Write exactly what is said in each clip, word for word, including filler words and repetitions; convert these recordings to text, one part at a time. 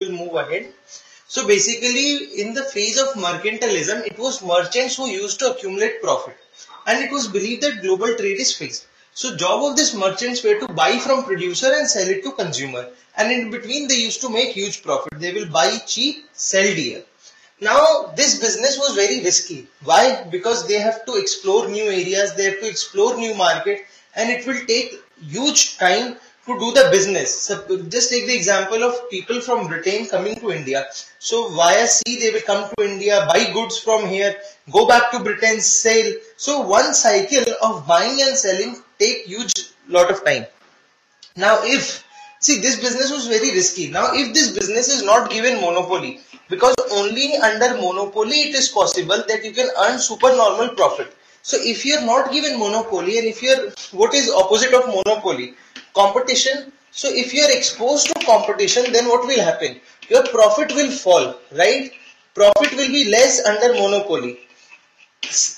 will move ahead. So basically, in the phase of mercantilism, it was merchants who used to accumulate profit, and it was believed that global trade is fixed. So job of these merchants were to buy from producer and sell it to consumer, and in between they used to make huge profit. They will buy cheap, sell dear. Now this business was very risky. Why? Because they have to explore new areas, they have to explore new market, and it will take huge time to do the business. So just take the example of people from Britain coming to India. So via sea they will come to India, buy goods from here, go back to Britain, sell. So one cycle of buying and selling take huge lot of time. Now if, see, this business was very risky. Now if this business is not given monopoly, because only under monopoly it is possible that you can earn supernormal profit. So if you are not given monopoly, and if you are, what is opposite of monopoly? Competition. So if you are exposed to competition, then what will happen? Your profit will fall, right? Profit will be less under monopoly.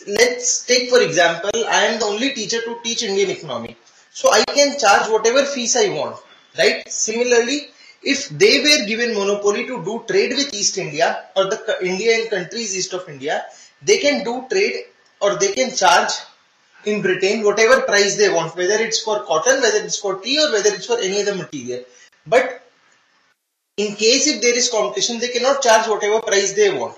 Let's take for example, I am the only teacher to teach Indian economy. So I can charge whatever fees I want, right? Similarly, if they were given monopoly to do trade with East India or the India and countries east of India, they can do trade or they can charge in Britain whatever price they want, whether it's for cotton, whether it's for tea, or whether it's for any other material. But in case if there is competition, they cannot charge whatever price they want.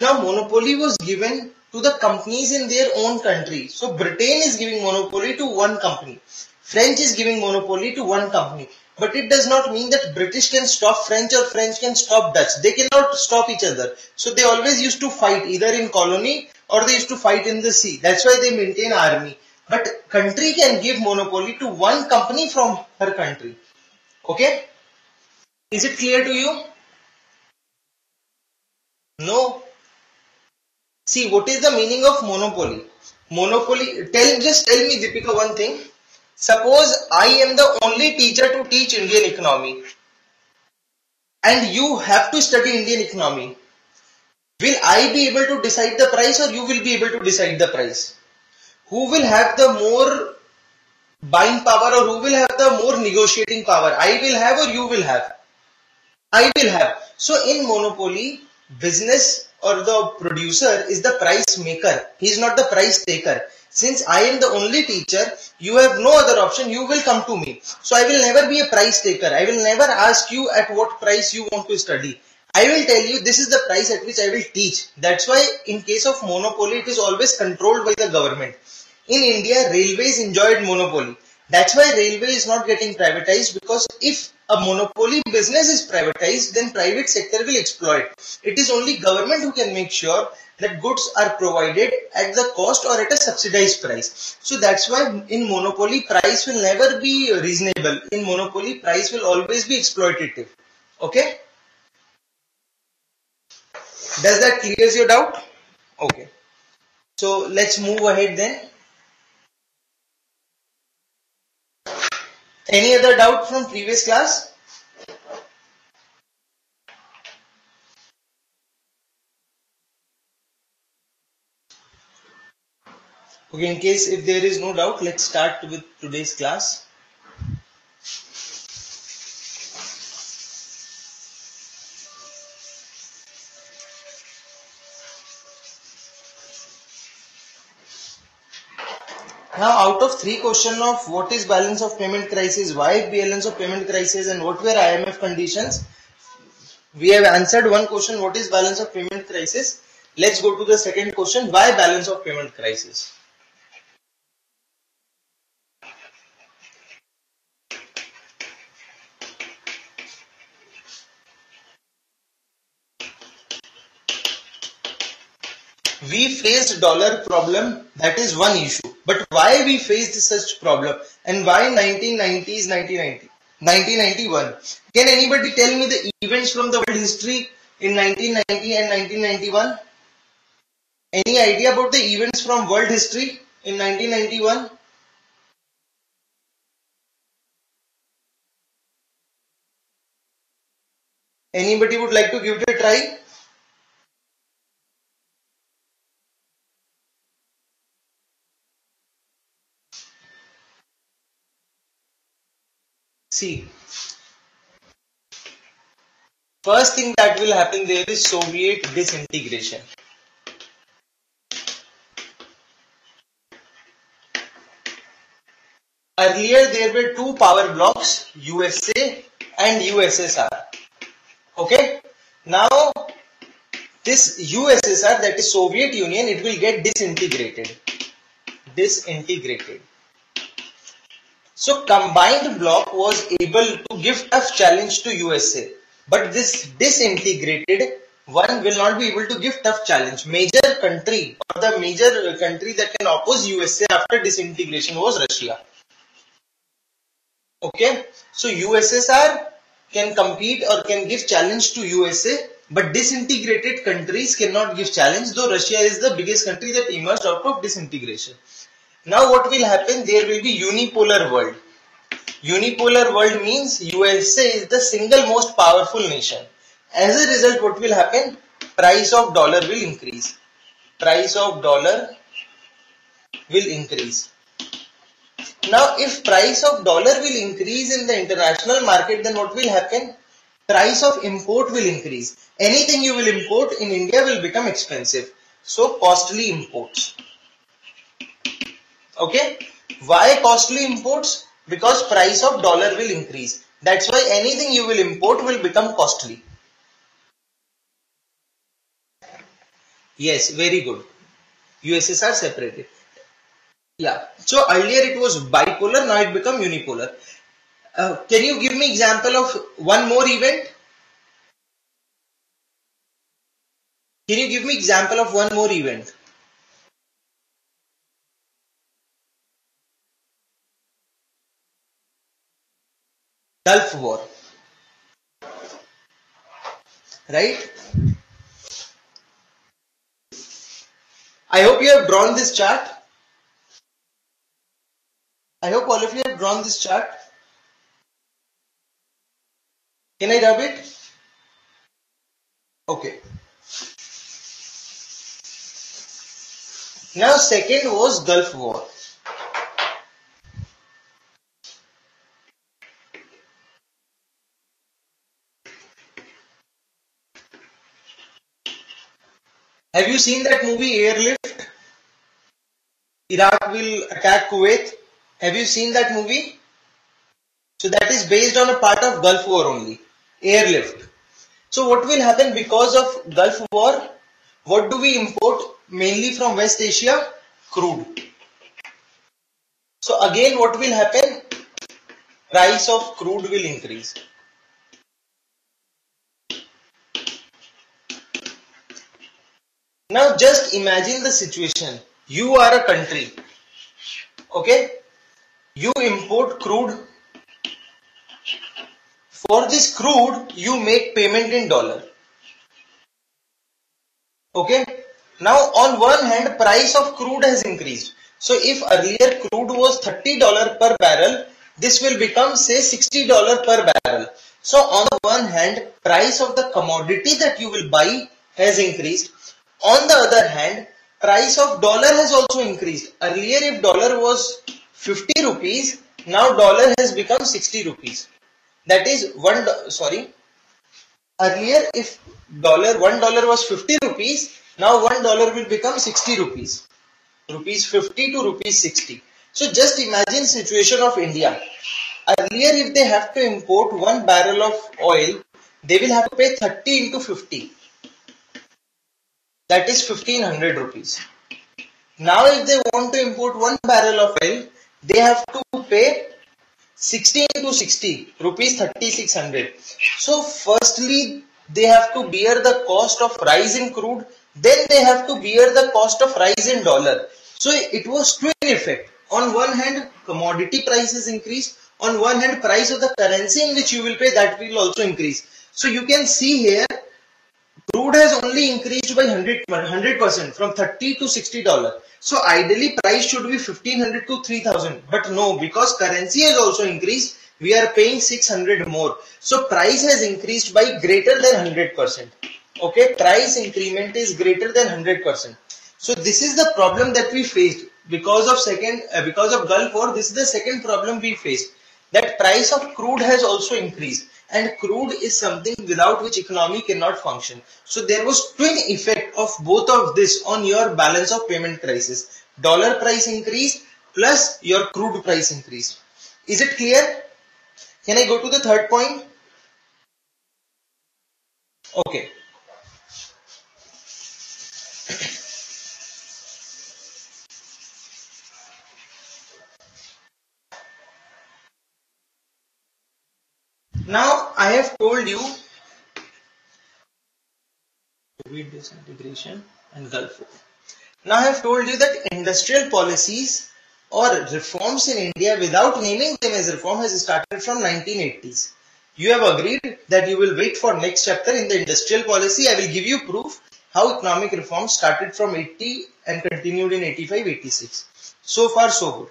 Now monopoly was given to the companies in their own country. So Britain is giving monopoly to one company. French is giving monopoly to one company. But it does not mean that British can stop French or French can stop Dutch. They cannot stop each other. So they always used to fight either in colony or they used to fight in the sea. That's why they maintain army. But country can give monopoly to one company from her country. Okay? Is it clear to you? No? See, what is the meaning of monopoly? Monopoly, tell, just tell me, Deepika, one thing. Suppose I am the only teacher to teach Indian economy and you have to study Indian economy. Will I be able to decide the price or you will be able to decide the price? Who will have the more buying power or who will have the more negotiating power? I will have or you will have? I will have. So in monopoly, business or the producer is the price maker. He is not the price taker. Since I am the only teacher, you have no other option, you will come to me. So I will never be a price taker. I will never ask you at what price you want to study. I will tell you this is the price at which I will teach. That's why in case of monopoly, it is always controlled by the government. In India, railways enjoyed monopoly. That's why railway is not getting privatized, because if a monopoly business is privatized, then private sector will exploit. It is only government who can make sure that goods are provided at the cost or at a subsidized price. So that's why in monopoly, price will never be reasonable. In monopoly, price will always be exploitative. Okay? Does that clears your doubt? Okay. So let's move ahead then. Any other doubt from previous class? Okay, in case if there is no doubt, let's start with today's class. Now, out of three questions of what is balance of payment crisis, why balance of payment crisis, and what were I M F conditions, we have answered one question, what is balance of payment crisis. Let's go to the second question, why balance of payment crisis. We faced dollar problem, that is one issue. But why we faced such problem and why nineteen nineties, nineteen ninety, nineteen ninety-one? Can anybody tell me the events from the world history in nineteen ninety and nineteen ninety-one? Any idea about the events from world history in nineteen ninety-one? Anybody would like to give it a try? See, First thing that will happen there is Soviet disintegration. Earlier there were two power blocks, U S A and U S S R. Okay, now this U S S R, that is Soviet Union, it will get disintegrated. Disintegrated. So combined bloc was able to give tough challenge to U S A, but this disintegrated one will not be able to give tough challenge. Major country or the major country that can oppose U S A after disintegration was Russia. Okay, so U S S R can compete or can give challenge to U S A, but disintegrated countries cannot give challenge, though Russia is the biggest country that emerged out of disintegration. Now what will happen? There will be unipolar world. Unipolar world means U S A is the single most powerful nation. As a result, what will happen? Price of dollar will increase. Price of dollar will increase. Now if price of dollar will increase in the international market, then what will happen? Price of import will increase. Anything you will import in India will become expensive. So costly imports. Okay, why costly imports? Because price of dollar will increase. That's why anything you will import will become costly. Yes, very good. U S S R separated. Yeah, so earlier it was bipolar, now it become unipolar. Uh, can you give me example of one more event? Can you give me example of one more event? Gulf War, right? I hope you have drawn this chart. I hope all of you have drawn this chart. Can I rub it? Okay. Now second was Gulf War. Have you seen that movie Airlift? Iraq will attack Kuwait. Have you seen that movie? So that is based on a part of Gulf War only, Airlift. So what will happen because of Gulf War? What do we import mainly from West Asia? Crude. So again what will happen? Price of crude will increase. Now just imagine the situation. You are a country. Okay, you import crude. For this crude, you make payment in dollar. Okay, now on one hand, price of crude has increased. So if earlier crude was thirty dollars per barrel, this will become say sixty dollars per barrel. So on the one hand, price of the commodity that you will buy has increased. On the other hand, price of dollar has also increased. Earlier if dollar was fifty rupees, now dollar has become sixty rupees. That is one, sorry, earlier if dollar, one dollar was fifty rupees, now one dollar will become sixty rupees. Rupees fifty to rupees sixty. So just imagine situation of India. Earlier if they have to import one barrel of oil, they will have to pay thirty into fifty. That is fifteen hundred rupees. Now if they want to import one barrel of oil, they have to pay sixteen to sixty, rupees thirty-six hundred. So firstly, they have to bear the cost of rise in crude, then they have to bear the cost of rise in dollar. So it was twin effect. On one hand, commodity prices increased. On one hand, price of the currency in which you will pay, that will also increase. So you can see here, crude has only increased by one hundred percent from thirty to sixty dollars. So ideally price should be fifteen hundred to three thousand, but no, because currency has also increased, we are paying six hundred more. So price has increased by greater than one hundred percent. Okay, price increment is greater than one hundred percent. So this is the problem that we faced because of second uh, because of Gulf War. This is the second problem we faced, that price of crude has also increased. and crude is something without which economy cannot function. So there was twin effect of both of this on your balance of payment crisis. Dollar price increase plus your crude price increase. Is it clear? Can I go to the third point? Okay. Now I have told you COVID disintegration and Gulf War. Now I have told you that industrial policies or reforms in India, without naming them as reform, has started from nineteen eighties. You have agreed that you will wait for next chapter in the industrial policy. I will give you proof how economic reform started from eighty and continued in eighty-five, eighty-six. So far so good.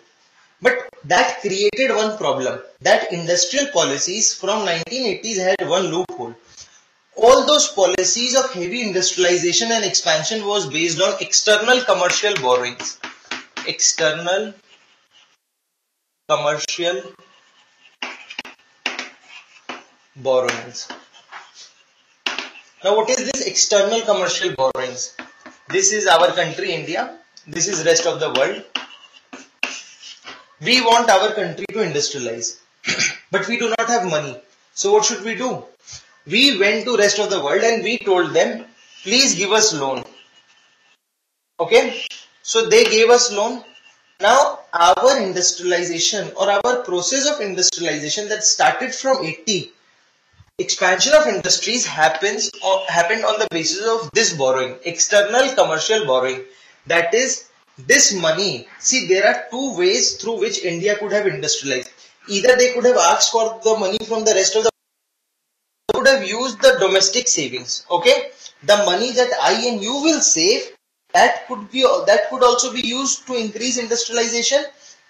But that created one problem, that industrial policies from nineteen eighties had one loophole. All those policies of heavy industrialization and expansion was based on external commercial borrowings. External commercial borrowings. Now what is this external commercial borrowings? This is our country India. This is rest of the world. We want our country to industrialize, but we do not have money. So what should we do? We went to rest of the world and we told them, please give us loan. Okay. So they gave us loan. Now our industrialization or our process of industrialization that started from eighty, expansion of industries happens or happened on the basis of this borrowing, external commercial borrowing. That is this money. See, there are two ways through which India could have industrialized. Either they could have asked for the money from the rest of the world, they could have used the domestic savings. Okay, the money that I and you will save, that could be, that could also be used to increase industrialization,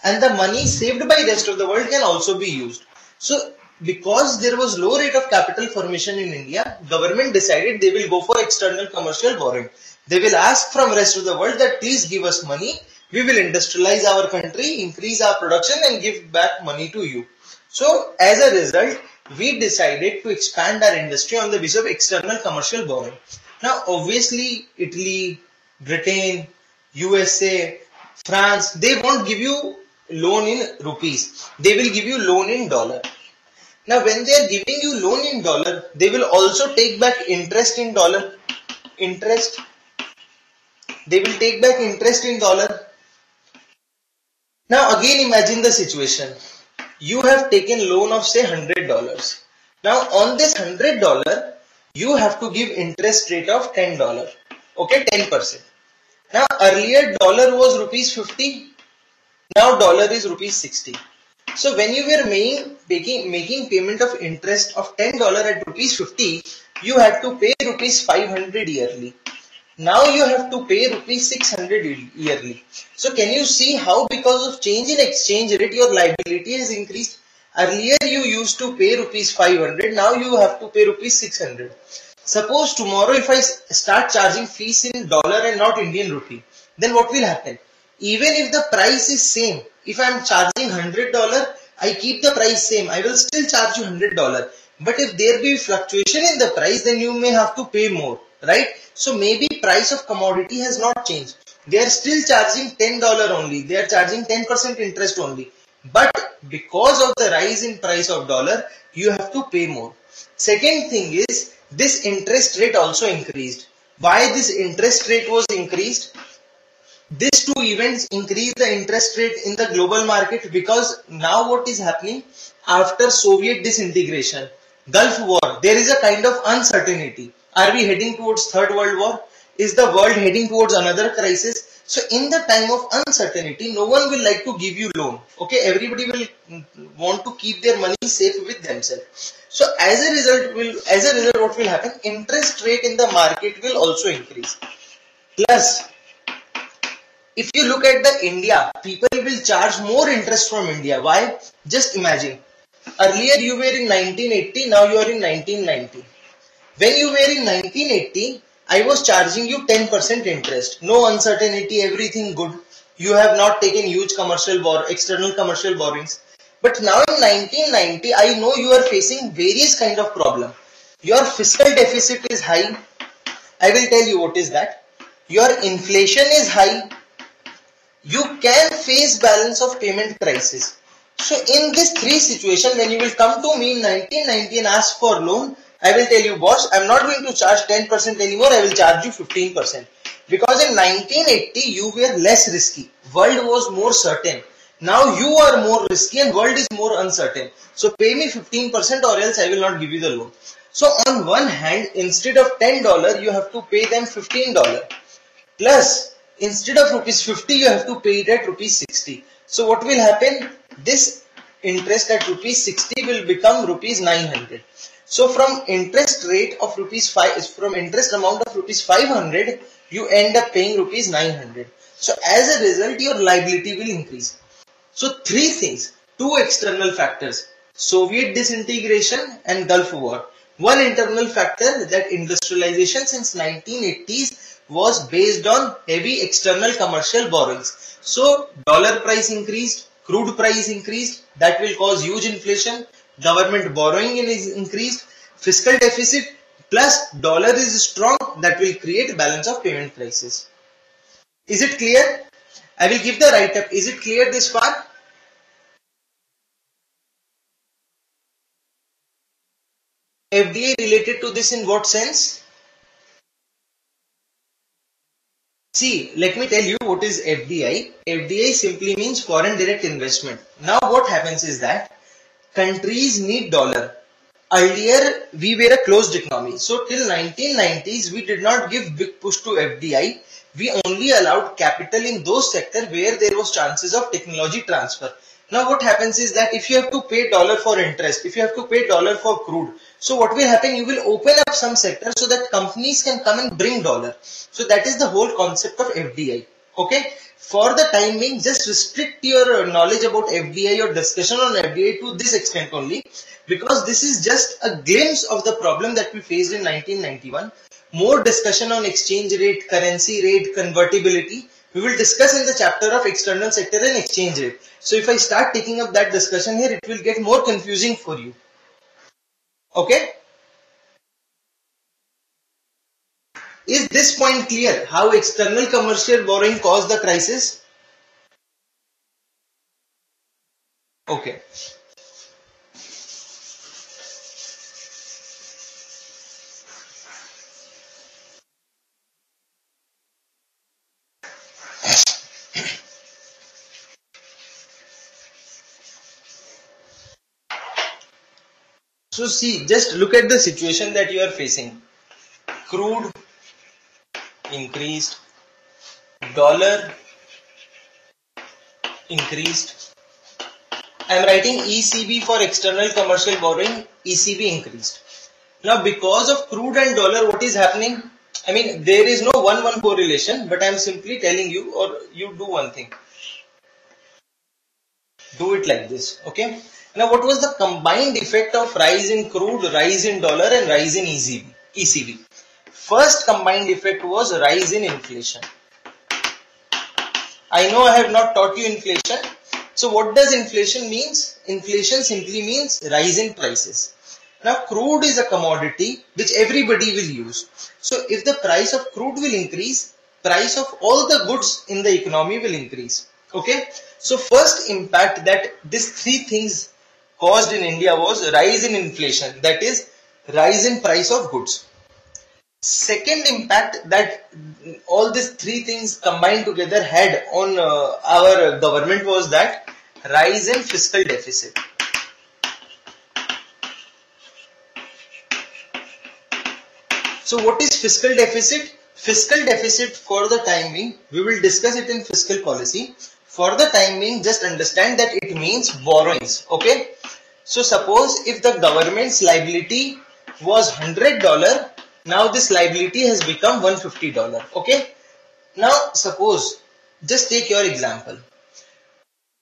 and the money saved by rest of the world can also be used. So because there was low rate of capital formation in India, government decided they will go for external commercial borrowing. They will ask from rest of the world that please give us money. We will industrialize our country, increase our production and give back money to you. So as a result, we decided to expand our industry on the basis of external commercial borrowing. Now obviously Italy, Britain, U S A, France, they won't give you loan in rupees. They will give you loan in dollar. Now when they are giving you loan in dollar, they will also take back interest in dollar. Interest. They will take back interest in dollar. Now again imagine the situation. You have taken loan of say one hundred dollars. Now on this one hundred dollars, you have to give interest rate of ten dollars. Okay, ten percent. Now earlier dollar was rupees fifty. Now dollar is rupees sixty. So when you were making, making, making payment of interest of ten dollars at rupees fifty, you had to pay rupees five hundred yearly. Now you have to pay rupees six hundred yearly. So can you see how because of change in exchange rate your liability has increased? Earlier you used to pay rupees five hundred, now you have to pay rupees six hundred. Suppose tomorrow if I start charging fees in dollar and not Indian rupee, then what will happen? Even if the price is same, if I am charging one hundred dollars, I keep the price same, I will still charge you one hundred dollars. But if there be fluctuation in the price, then you may have to pay more, right? So maybe price of commodity has not changed. They are still charging ten dollars only. They are charging ten percent interest only. But because of the rise in price of dollar, you have to pay more. Second thing is, this interest rate also increased. Why this interest rate was increased? These two events increase the interest rate in the global market because now what is happening after Soviet disintegration, Gulf War, there is a kind of uncertainty. Are we heading towards Third World War? Is the world heading towards another crisis? So in the time of uncertainty, no one will like to give you loan. Okay, everybody will want to keep their money safe with themselves. So as a result, will as a result, what will happen? Interest rate in the market will also increase. Plus, if you look at the India, people will charge more interest from India. Why? Just imagine. Earlier you were in nineteen eighty, now you are in nineteen ninety. When you were in nineteen eighty, I was charging you ten percent interest. No uncertainty, everything good. You have not taken huge commercial bor- external commercial borrowings. But now in nineteen ninety, I know you are facing various kind of problem. Your fiscal deficit is high. I will tell you what is that. Your inflation is high. You can face balance of payment crisis. So in this three situation, when you will come to me in nineteen ninety and ask for loan, I will tell you, boss, I am not going to charge ten percent anymore. I will charge you fifteen percent. Because in nineteen eighty, you were less risky. World was more certain. Now you are more risky and world is more uncertain. So pay me fifteen percent or else I will not give you the loan. So on one hand, instead of ten dollars, you have to pay them fifteen dollars. Plus, instead of rupees fifty, you have to pay it at rupees sixty. So what will happen? This interest at rupees sixty will become rupees nine hundred. So from interest rate of rupees five, from interest amount of rupees five hundred, you end up paying rupees nine hundred. So as a result, your liability will increase. So three things, two external factors, Soviet disintegration and Gulf War. One internal factor, that industrialization since nineteen eighties was based on heavy external commercial borrowings. So dollar price increased, crude price increased, that will cause huge inflation. Government borrowing is increased, fiscal deficit plus dollar is strong, that will create balance of payment crisis. Is it clear? I will give the write up. Is it clear this far? F D I related to this in what sense? See, let me tell you what is F D I. F D I simply means foreign direct investment. Now what happens is that countries need dollar. Earlier, we were a closed economy. So till nineteen nineties, we did not give big push to F D I. We only allowed capital in those sectors where there was chances of technology transfer. Now what happens is that if you have to pay dollar for interest, if you have to pay dollar for crude, so what will happen, you will open up some sectors so that companies can come and bring dollar. So that is the whole concept of F D I. Okay. For the time being, just restrict your knowledge about F D I or discussion on F D I to this extent only, because this is just a glimpse of the problem that we faced in nineteen ninety-one. More discussion on exchange rate, currency rate, convertibility, we will discuss in the chapter of external sector and exchange rate. So if I start taking up that discussion here, it will get more confusing for you. Okay. Is this point clear? How external commercial borrowing caused the crisis? Okay. So see, just look at the situation that you are facing. Crude increased, dollar increased. I am writing E C B for external commercial borrowing. E C B increased. Now because of crude and dollar, what is happening? I mean, there is no one-one correlation, but I am simply telling you, or you do one thing. Do it like this, okay? Now what was the combined effect of rise in crude, rise in dollar and rise in E C B? First combined effect was rise in inflation. I know I have not taught you inflation. So what does inflation means? Inflation simply means rise in prices. Now crude is a commodity which everybody will use. So if the price of crude will increase, price of all the goods in the economy will increase. Okay. So first impact that these three things caused in India was rise in inflation, that is rise in price of goods. Second impact that all these three things combined together had on uh, our government was that rise in fiscal deficit. So what is fiscal deficit? Fiscal deficit for the time being, we will discuss it in fiscal policy. For the time being, just understand that it means borrowings. Okay. So suppose if the government's liability was one hundred dollars, now this liability has become one hundred fifty dollars. Okay. Now suppose, just take your example.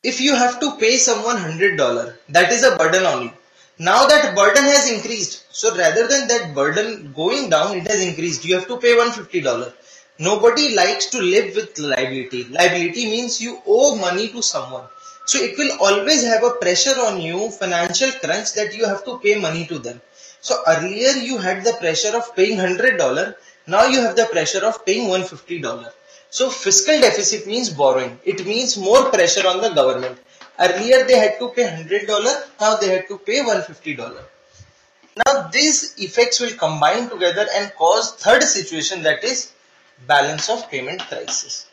If you have to pay someone one hundred dollars, that is a burden on you. Now that burden has increased. So rather than that burden going down, it has increased. You have to pay one hundred fifty dollars. Nobody likes to live with liability. Liability means you owe money to someone. So it will always have a pressure on you, financial crunch, that you have to pay money to them. So earlier you had the pressure of paying one hundred dollars. Now you have the pressure of paying one hundred fifty dollars. So fiscal deficit means borrowing. It means more pressure on the government. Earlier they had to pay one hundred dollars. Now they had to pay one hundred fifty dollars. Now these effects will combine together and cause third situation, that is balance of payment crisis.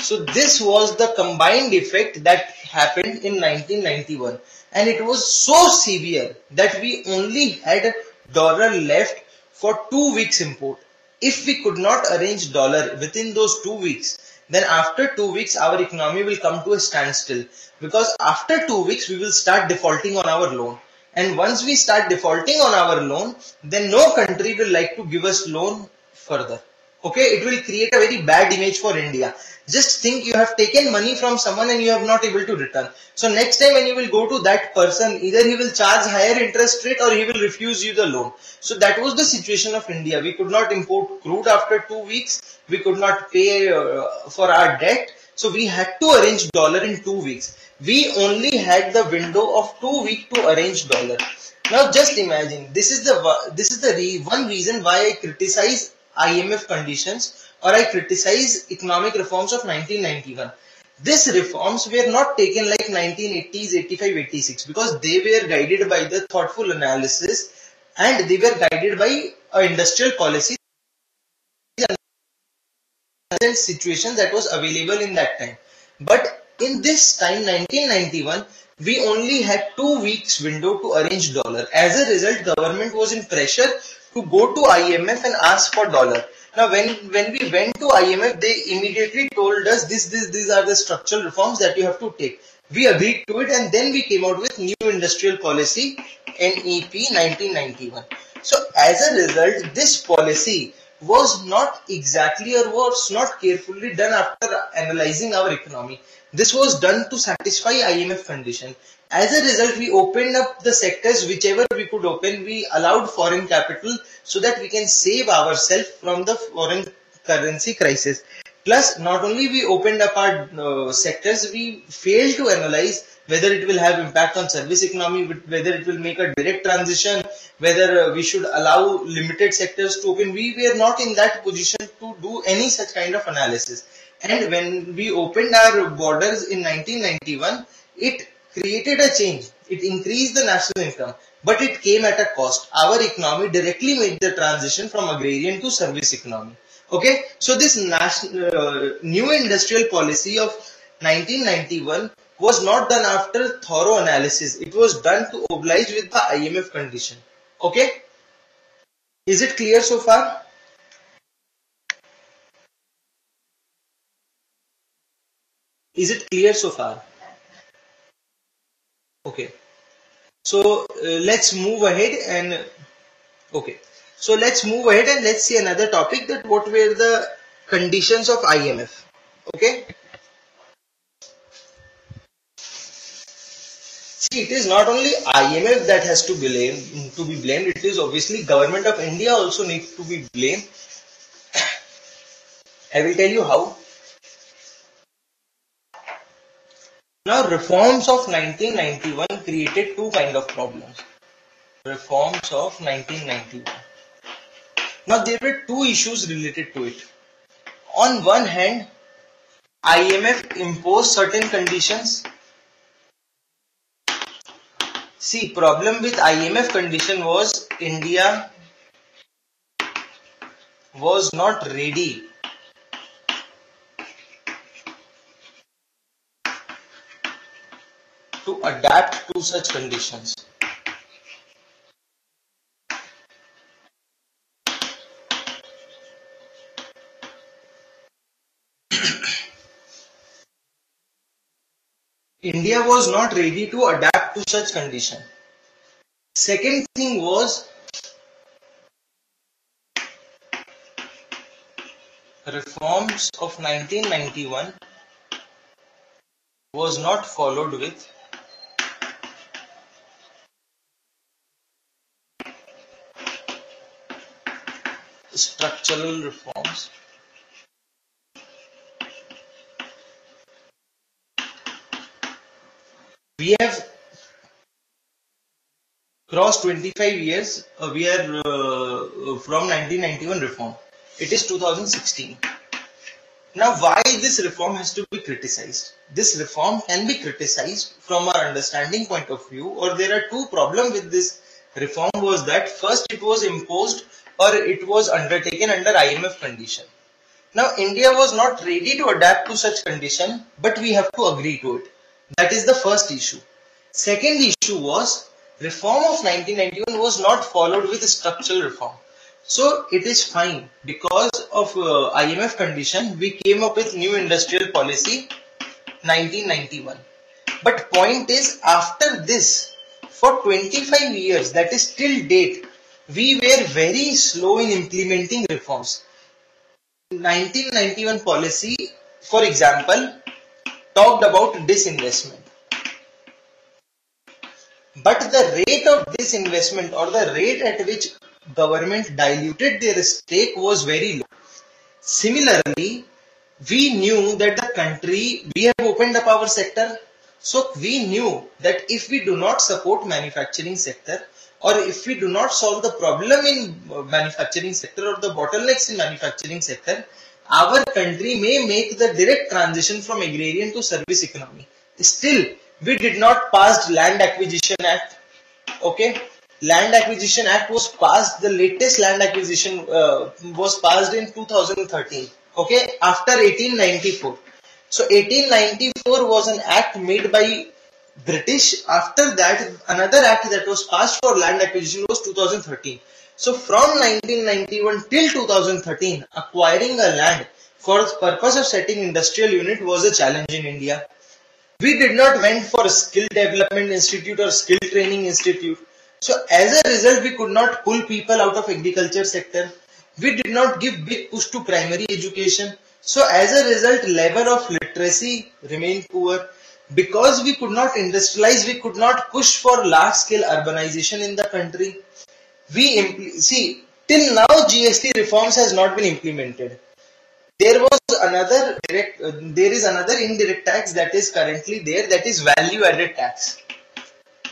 So this was the combined effect that happened in nineteen ninety-one, and it was so severe that we only had a dollar left for two weeks import. If we could not arrange dollar within those two weeks, then after two weeks our economy will come to a standstill, because after two weeks we will start defaulting on our loan. And once we start defaulting on our loan, then no country will like to give us loan further. Okay, it will create a very bad image for India. Just think, you have taken money from someone and you have not able to return. So next time when you will go to that person, either he will charge higher interest rate or he will refuse you the loan. So that was the situation of India. We could not import crude after two weeks. We could not pay uh, for our debt. So we had to arrange dollar in two weeks. We only had the window of two weeks to arrange dollar. Now just imagine, this is the this is the re, one reason why I criticize I M F conditions, or I criticize economic reforms of nineteen ninety-one. These reforms were not taken like nineteen eighties, eighty-five, eighty-six, because they were guided by the thoughtful analysis and they were guided by uh, industrial policies and situation that was available in that time. But in this time, nineteen ninety-one, we only had two weeks window to arrange dollar. As a result, government was in pressure to go to I M F and ask for dollar. Now, when, when we went to I M F, they immediately told us this, this, these are the structural reforms that you have to take. We agreed to it, and then we came out with New Industrial Policy, N E P nineteen ninety-one. So, as a result, this policy was not exactly, or was not carefully done after analyzing our economy. This was done to satisfy I M F condition. As a result, we opened up the sectors whichever we could open. We allowed foreign capital so that we can save ourselves from the foreign currency crisis. Plus, not only we opened up our uh, sectors, we failed to analyze whether it will have impact on service economy, whether it will make a direct transition, whether we should allow limited sectors to open. We were not in that position to do any such kind of analysis. And when we opened our borders in nineteen ninety-one, it created a change. It increased the national income, but it came at a cost. Our economy directly made the transition from agrarian to service economy. Okay, so this national, uh, new industrial policy of nineteen ninety-one was not done after thorough analysis. It was done to oblige with the I M F condition. Okay, is it clear so far? Is it clear so far? Okay. So uh, let's move ahead and okay. So let's move ahead and let's see another topic, that what were the conditions of I M F. Okay. See, it is not only I M F that has to be blamed. To be blamed, it is obviously government of India also needs to be blamed. I will tell you how. Now, reforms of nineteen ninety-one created two kind of problems. Reforms of nineteen ninety-one. Now, there were two issues related to it. On one hand, I M F imposed certain conditions. See, problem with I M F condition was India was not ready to adapt to such conditions. India was not ready to adapt to such condition. Second thing was reforms of nineteen ninety-one was not followed with structural reforms We have crossed twenty-five years. Uh, we are uh, from nineteen ninety-one reform. It is two thousand sixteen. Now, why this reform has to be criticized? This reform can be criticized from our understanding point of view, or there are two problems with this reform. Was that first, it was imposed or it was undertaken under I M F condition. Now, India was not ready to adapt to such condition, but we have to agree to it. That is the first issue. Second issue was reform of nineteen ninety-one was not followed with structural reform. So it is fine because of uh, I M F condition we came up with new industrial policy nineteen ninety-one. But point is, after this for twenty-five years, that is till date, we were very slow in implementing reforms. nineteen ninety-one policy, for example, talked about disinvestment. But the rate of disinvestment or the rate at which government diluted their stake was very low. Similarly, we knew that the country, we have opened up our sector. So we knew that if we do not support manufacturing sector, or if we do not solve the problem in manufacturing sector or the bottlenecks in manufacturing sector, our country may make the direct transition from agrarian to service economy. Still, we did not pass Land Acquisition Act. Okay, Land Acquisition Act was passed. The latest Land Acquisition uh, was passed in two thousand thirteen. Okay, after eighteen ninety-four. So eighteen ninety-four was an act made by British. After that, another act that was passed for land acquisition was two thousand thirteen. So from nineteen ninety-one till two thousand thirteen, acquiring a land for the purpose of setting industrial unit was a challenge in India. We did not went for a skill development institute or skill training institute. So as a result, we could not pull people out of agriculture sector. We did not give big push to primary education. So as a result, level of literacy remained poor. Because we could not industrialize, we could not push for large scale urbanization in the country. We see, till now G S T reforms has not been implemented. There was another direct, uh, there is another indirect tax that is currently there, that is value added tax.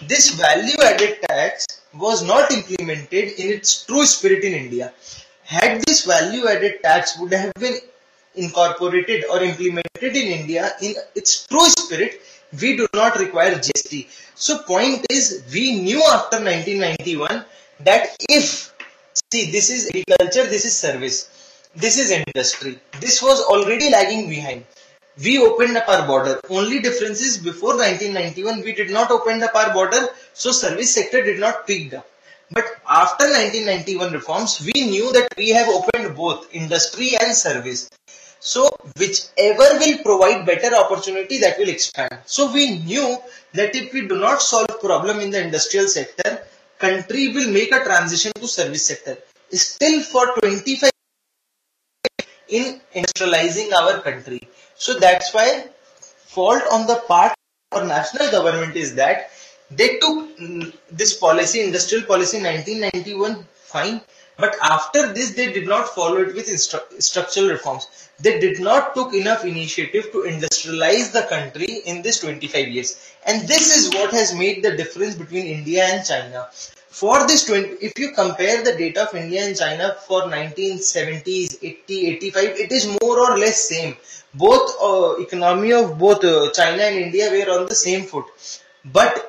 This value added tax was not implemented in its true spirit in India. Had this value added tax would have been incorporated or implemented in India in its true spirit, we do not require G S T. So point is, we knew after nineteen ninety-one that if, see, this is agriculture, this is service, this is industry, this was already lagging behind. We opened up our border. Only difference is before nineteen ninety-one we did not open up our border, so service sector did not pick up. But after nineteen ninety-one reforms, we knew that we have opened both industry and service. So whichever will provide better opportunity, that will expand. So we knew that if we do not solve problem in the industrial sector, country will make a transition to service sector. Still for twenty-five years in industrializing our country. So that's why fault on the part of our national government is that they took this policy, industrial policy nineteen ninety-one, fine. But after this, they did not follow it with structural reforms. They did not took enough initiative to industrialize the country in this twenty-five years. And this is what has made the difference between India and China. For this, twenty if you compare the data of India and China for nineteen seventies, eighty, eighty-five, it is more or less same. Both uh, economy of both uh, China and India were on the same foot. But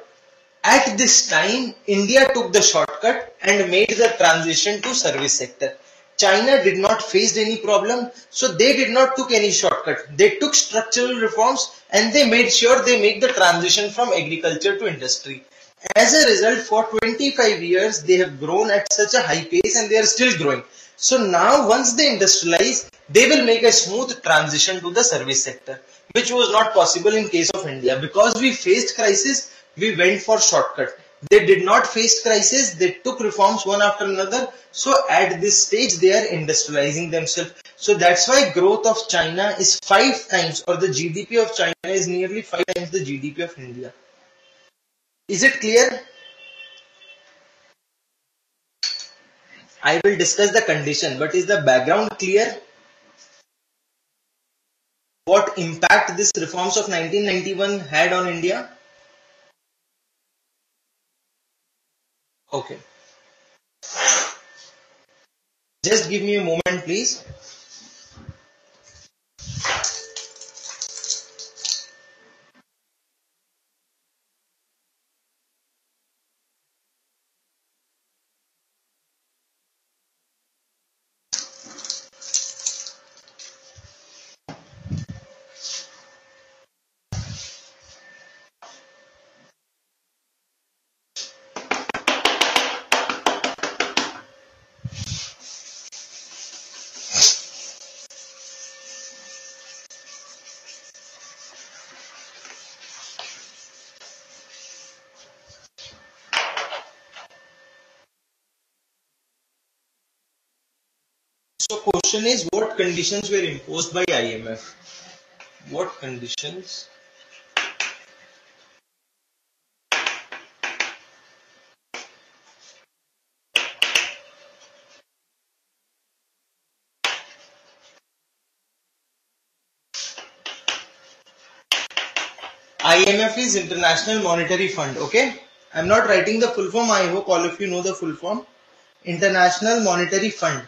at this time, India took the shortcut and made the transition to service sector. China did not face any problem, so they did not took any shortcut. They took structural reforms and they made sure they make the transition from agriculture to industry. As a result, for twenty-five years, they have grown at such a high pace and they are still growing. So now once they industrialize, they will make a smooth transition to the service sector, which was not possible in case of India. Because we faced crisis, we went for shortcut. They did not face crisis. They took reforms one after another. So at this stage, they are industrializing themselves. So that's why growth of China is five times, or the G D P of China is nearly five times the G D P of India. Is it clear? I will discuss the condition, but is the background clear? What impact this reforms of nineteen ninety-one had on India? Okay. Just give me a moment, please. So question is, what conditions were imposed by I M F? What conditions I M F is International Monetary Fund. Okay, I'm not writing the full form. I hope all of you know the full form. International Monetary Fund.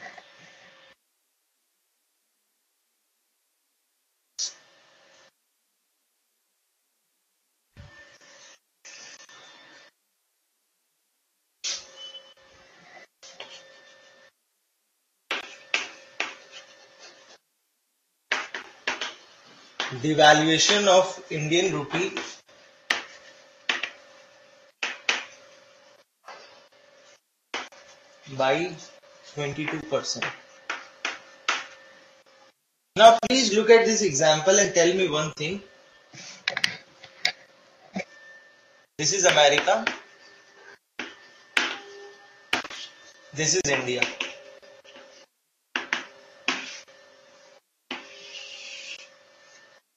Devaluation of Indian rupee by twenty-two percent. Now please look at this example and tell me one thing. This is America. This is India.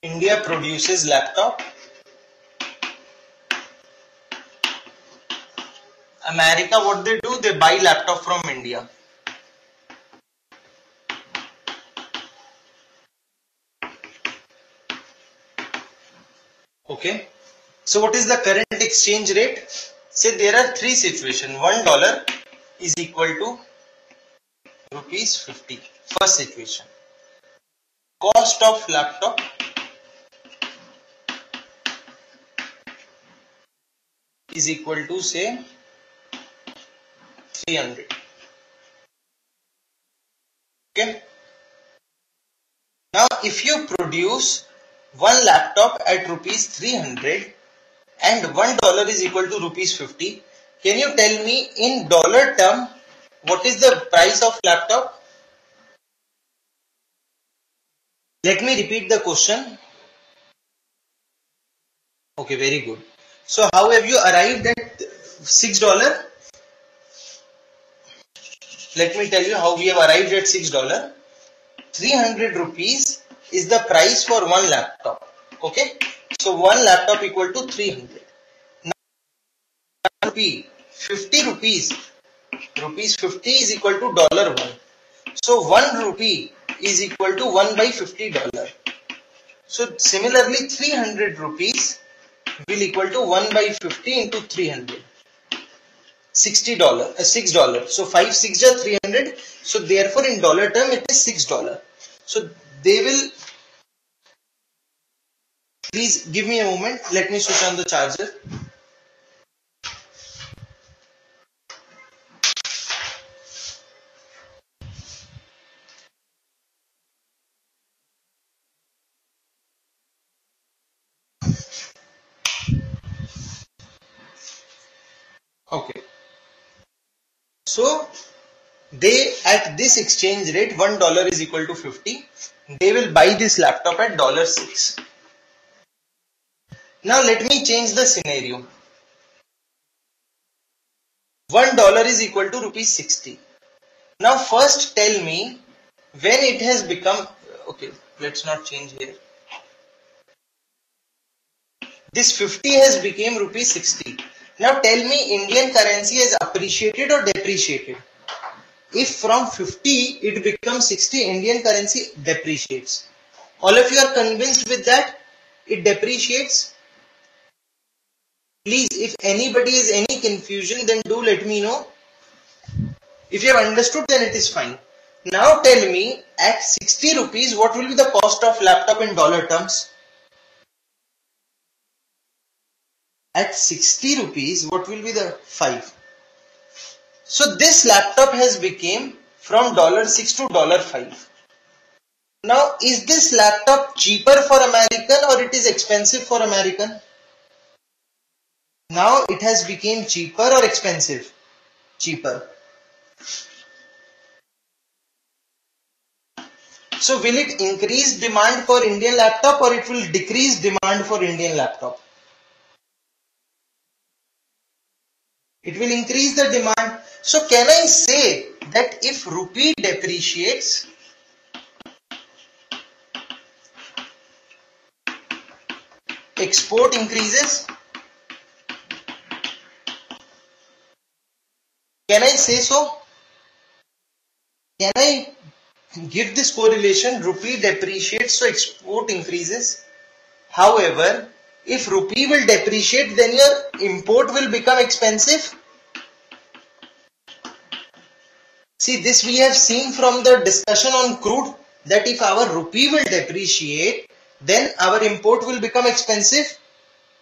India produces laptop. America, what they do? They buy laptop from India. Okay. So what is the current exchange rate? Say there are three situations. One dollar is equal to rupees fifty. First situation. Cost of laptop is equal to say three hundred. Okay. Now if you produce one laptop at rupees three hundred and one dollar is equal to rupees fifty, can you tell me in dollar term what is the price of laptop? Let me repeat the question. Okay, very good. So how have you arrived at six dollars? Let me tell you how we have arrived at six dollars. three hundred rupees is the price for one laptop. Okay. So one laptop equal to three hundred. Now fifty rupees. Rupees fifty is equal to dollar one. So one rupee is equal to one by fifty dollars. So similarly three hundred rupees will equal to one by fifty into three hundred. sixty dollars, uh, six dollars. So five, six are three hundred. So therefore in dollar term it is six dollars. So they will, please give me a moment. Let me switch on the charger. Okay, so they at this exchange rate one dollar is equal to fifty, they will buy this laptop at one dollar six. Now let me change the scenario. one dollar is equal to rupees sixty. Now first tell me when it has become, okay, let's not change here. This fifty has become rupees sixty. Now tell me, Indian currency has appreciated or depreciated? If from fifty it becomes sixty, Indian currency depreciates. All of you are convinced with that? It depreciates? Please, if anybody has any confusion, then do let me know. If you have understood, then it is fine. Now tell me, at sixty rupees, what will be the cost of laptop in dollar terms? At sixty rupees, what will be the five? So this laptop has become from dollar six to dollar five. Now, is this laptop cheaper for American or it is expensive for American? Now it has become cheaper or expensive? Cheaper. So will it increase demand for Indian laptop or it will decrease demand for Indian laptop? It will increase the demand. So can I say that if rupee depreciates, export increases? Can I say so? Can I give this correlation? Rupee depreciates, so export increases. However, if rupee will depreciate, then your import will become expensive. See, this we have seen from the discussion on crude, that if our rupee will depreciate, then our import will become expensive,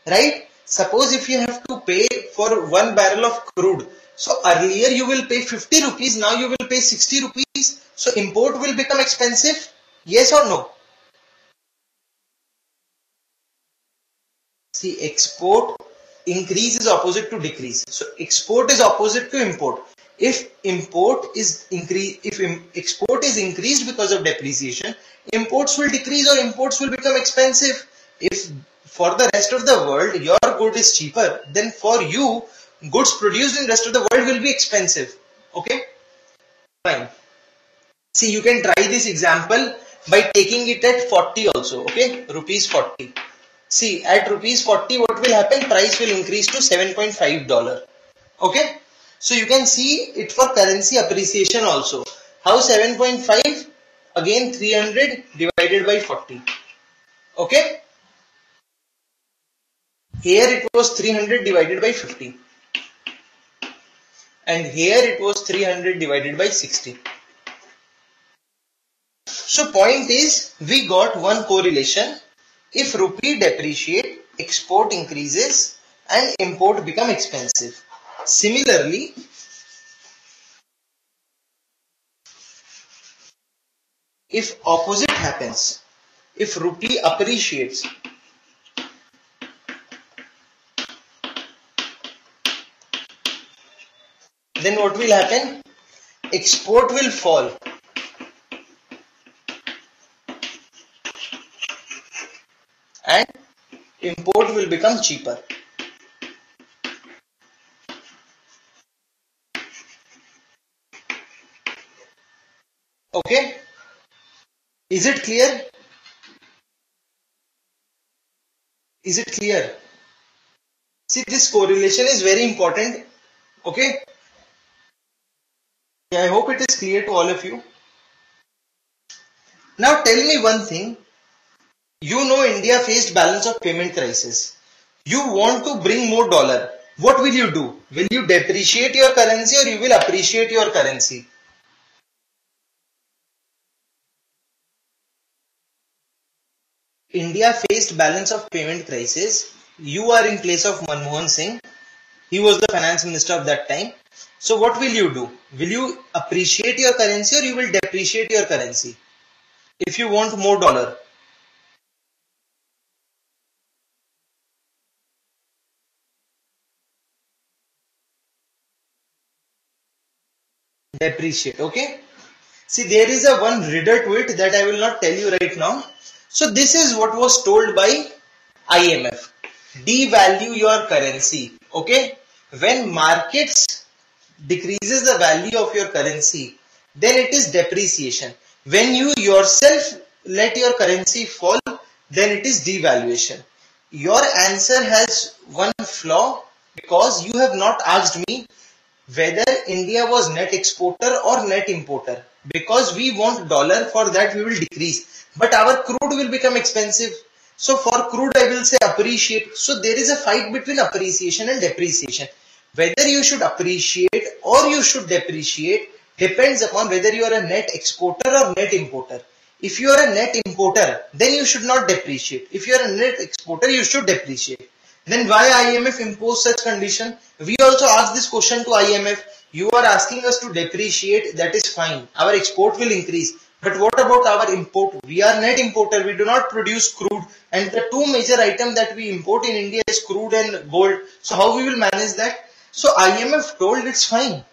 right? Suppose if you have to pay for one barrel of crude, so earlier you will pay fifty rupees, now you will pay sixty rupees, so import will become expensive, yes or no? See, export increase is opposite to decrease, so export is opposite to import. If import is increase, if export is increased because of depreciation, imports will decrease or imports will become expensive. If for the rest of the world your good is cheaper, then for you goods produced in rest of the world will be expensive. Okay, fine. See, you can try this example by taking it at forty also. Okay, rupees forty. See, at rupees forty, what will happen? Price will increase to seven point five dollar. Okay. So you can see it for currency appreciation also. How seven point five? Again three hundred divided by forty. Okay. Here it was three hundred divided by fifty. And here it was three hundred divided by sixty. So point is, we got one correlation. If rupee depreciate, export increases and import become expensive. Similarly, if opposite happens, if rupee appreciates, then what will happen? Export will fall and import will become cheaper. Okay, is it clear? Is it clear? See, this correlation is very important. Okay, yeah, I hope it is clear to all of you. Now tell me one thing. You know India faced balance of payment crisis. You want to bring more dollar. What will you do? Will you depreciate your currency or you will appreciate your currency? India faced balance of payment crisis. You are in place of Manmohan Singh. He was the finance minister of that time. So what will you do? Will you appreciate your currency or you will depreciate your currency? If you want more dollar. Depreciate, okay. See, there is a one riddle to it that I will not tell you right now. So this is what was told by I M F. Devalue your currency. Okay. When markets decreases the value of your currency, then it is depreciation. When you yourself let your currency fall, then it is devaluation. Your answer has one flaw because you have not asked me whether India was net exporter or net importer. Because we want dollar, for that we will decrease. But our crude will become expensive. So for crude, I will say appreciate. So there is a fight between appreciation and depreciation. Whether you should appreciate or you should depreciate depends upon whether you are a net exporter or net importer. If you are a net importer, then you should not depreciate. If you are a net exporter, you should depreciate. Then why I M F imposed such condition? We also asked this question to I M F. You are asking us to depreciate, that is fine. Our export will increase. But what about our import? We are net importer. We do not produce crude. And the two major items that we import in India is crude and gold. So how we will manage that? So I M F told it's fine.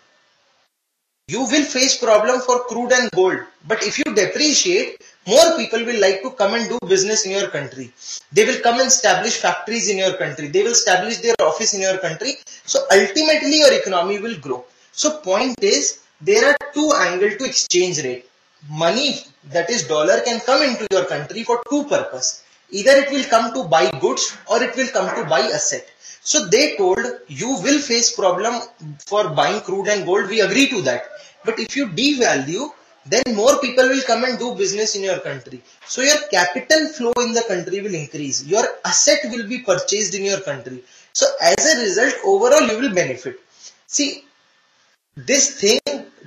You will face problem for crude and gold, but if you depreciate, more people will like to come and do business in your country. They will come and establish factories in your country. They will establish their office in your country. So ultimately your economy will grow. So point is, there are two angles to exchange rate. Money, that is dollar, can come into your country for two purposes. Either it will come to buy goods or it will come to buy asset. So they told you will face problem for buying crude and gold. We agree to that. But if you devalue, then more people will come and do business in your country. So your capital flow in the country will increase. Your asset will be purchased in your country. So as a result, overall you will benefit. See, this thing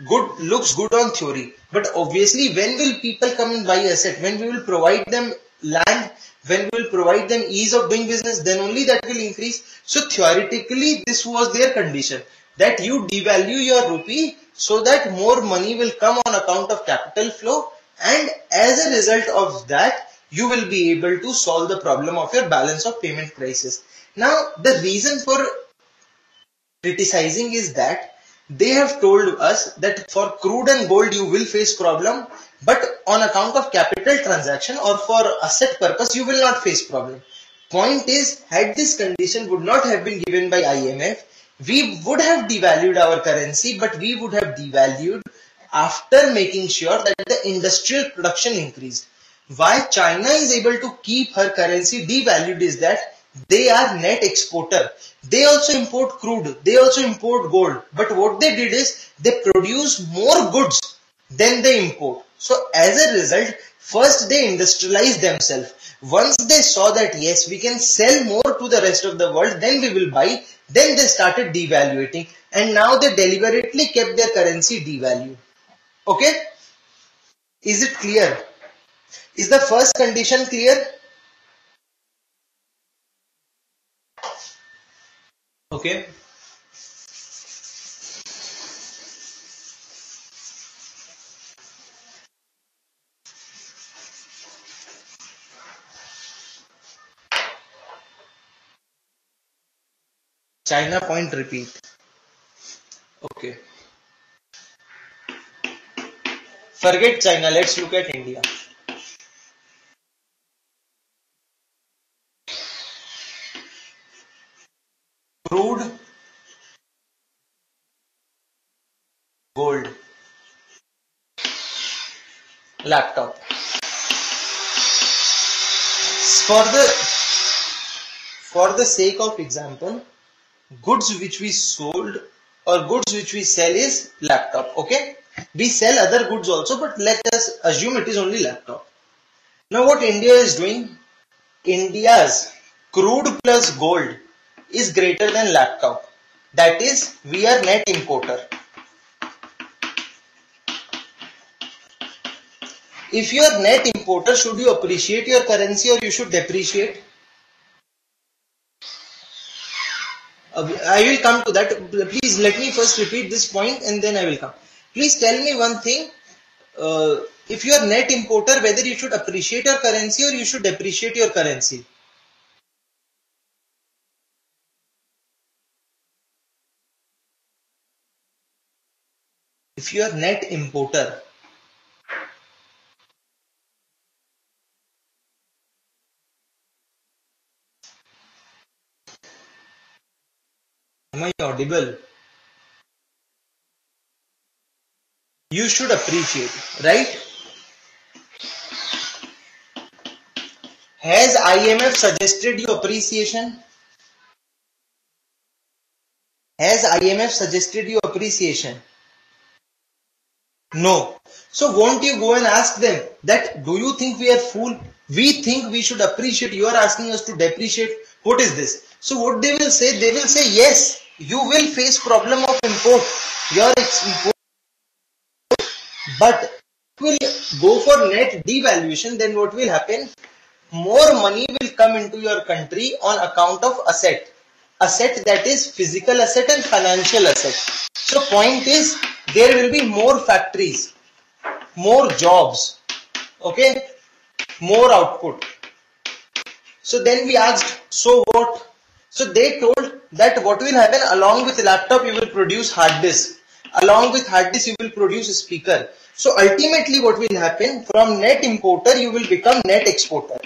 good looks good on theory. But obviously, when will people come and buy asset? When we will provide them land, when we will provide them ease of doing business, then only that will increase. So theoretically, this was their condition, that you devalue your rupee so that more money will come on account of capital flow, and as a result of that, you will be able to solve the problem of your balance of payment crisis. Now, the reason for criticizing is that they have told us that for crude and gold you will face problem, but on account of capital transaction or for asset purpose you will not face problem. Point is, had this condition would not have been given by I M F, we would have devalued our currency, but we would have devalued after making sure that the industrial production increased. Why China is able to keep her currency devalued is that they are net exporter. They also import crude. They also import gold. But what they did is they produce more goods than they import. So as a result, first they industrialized themselves. Once they saw that yes, we can sell more to the rest of the world, then we will buy. Then they started devaluating. And now they deliberately kept their currency devalued. Okay? Is it clear? Is the first condition clear? Okay. China point repeat. Okay. Forget China. Let's look at India. Crude, gold, laptop. For the for the sake of example, goods which we sold or goods which we sell is laptop. Okay, we sell other goods also, but let us assume it is only laptop. Now what India is doing? India's crude plus gold is greater than laptop. That is, we are net importer. If you are net importer, should you appreciate your currency or you should depreciate? I will come to that. Please let me first repeat this point and then I will come. Please tell me one thing. Uh, if you are net importer, whether you should appreciate your currency or you should depreciate your currency. If you are net importer, am I audible? You should appreciate, right? Has I M F suggested you appreciation? Has I M F suggested you appreciation? No. So won't you go and ask them that, do you think we are fool? We think we should appreciate. You are asking us to depreciate. What is this? So what they will say, they will say, yes, you will face problem of import. Your import. But if we go for net devaluation, then what will happen? More money will come into your country on account of asset. Asset, that is physical asset and financial asset. So point is, there will be more factories, more jobs, okay, more output. So then we asked, so what? So they told that what will happen, along with laptop you will produce hard disk. Along with hard disk you will produce a speaker. So ultimately what will happen, from net importer you will become net exporter.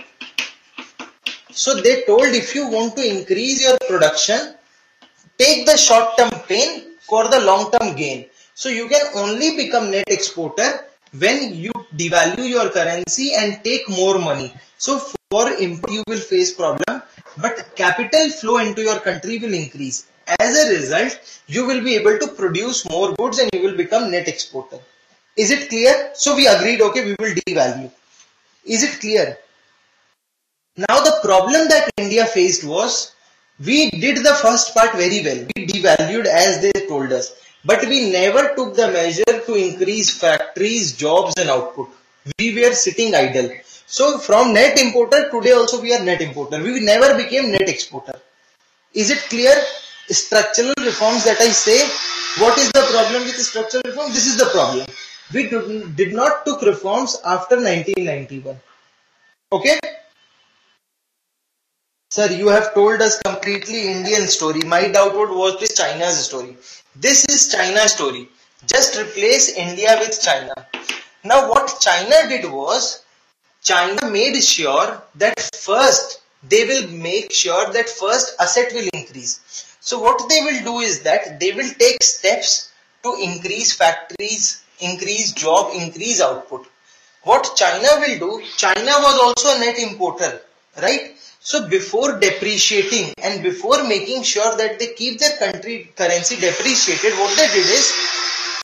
So they told, if you want to increase your production, take the short term pain for the long term gain. So you can only become net exporter when you devalue your currency and take more money. So for import you will face problem, but capital flow into your country will increase. As a result, you will be able to produce more goods and you will become net exporter. Is it clear? So we agreed, okay, we will devalue. Is it clear? Now the problem that India faced was, we did the first part very well. We devalued as they told us, but we never took the measure to increase factories, jobs and output. We were sitting idle. So from net importer, today also we are net importer. We never became net exporter. Is it clear? Structural reforms that I say, what is the problem with structural reform? This is the problem. We did not took reforms after nineteen ninety-one. Okay? Sir, you have told us completely Indian story. My doubt was with China's story. This is China's story. Just replace India with China. Now what China did was, China made sure that first, they will make sure that first asset will increase. So what they will do is that they will take steps to increase factories, increase job, increase output. What China will do, China was also a net importer, right? So before depreciating and before making sure that they keep their country currency depreciated, what they did is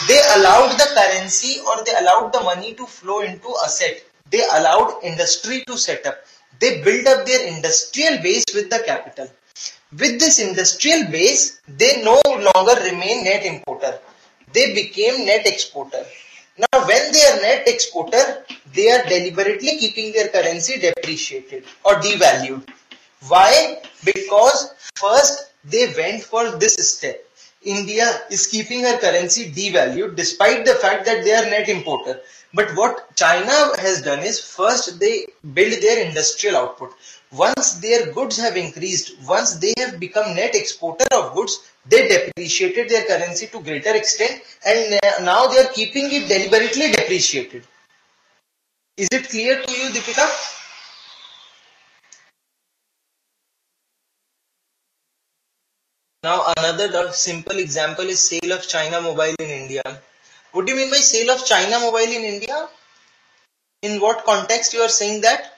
they allowed the currency or they allowed the money to flow into asset. They allowed industry to set up. They build up their industrial base with the capital. With this industrial base, they no longer remain net importer. They became net exporter. Now, when they are net exporter, they are deliberately keeping their currency depreciated or devalued. Why? Because first they went for this step. India is keeping her currency devalued despite the fact that they are net importer. But what China has done is, first they build their industrial output. Once their goods have increased, once they have become net exporter of goods, they depreciated their currency to greater extent and now they are keeping it deliberately depreciated. Is it clear to you, Deepika? Now another simple example is sale of China Mobile in India. What do you mean by sale of China Mobile in India? In what context you are saying that?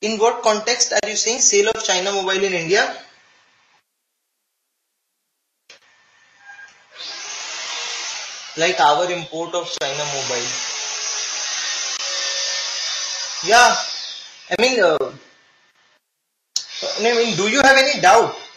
In what context are you saying sale of China Mobile in India? Like our import of China Mobile. Yeah, I mean, uh, I mean, do you have any doubt?